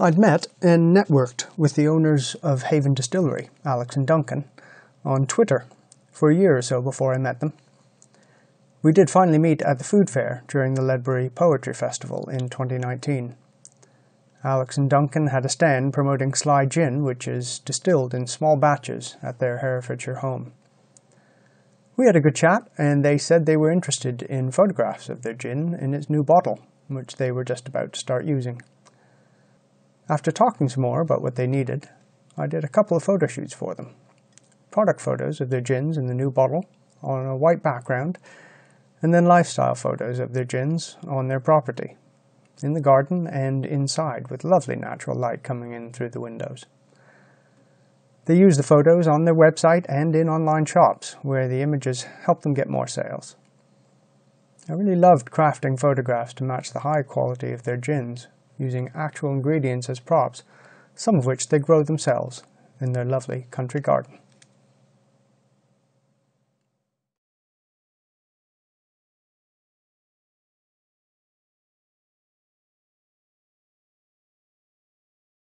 I'd met and networked with the owners of Haven Distillery, Alex and Duncan, on Twitter for a year or so before I met them. We did finally meet at the food fair during the Ledbury Poetry Festival in 2019. Alex and Duncan had a stand promoting Sly Gin, which is distilled in small batches at their Herefordshire home. We had a good chat, and they said they were interested in photographs of their gin in its new bottle, which they were just about to start using. After talking some more about what they needed, I did a couple of photo shoots for them. Product photos of their gins in the new bottle on a white background, and then lifestyle photos of their gins on their property, in the garden and inside, with lovely natural light coming in through the windows. They use the photos on their website and in online shops, where the images help them get more sales. I really loved crafting photographs to match the high quality of their gins, using actual ingredients as props, some of which they grow themselves in their lovely country garden.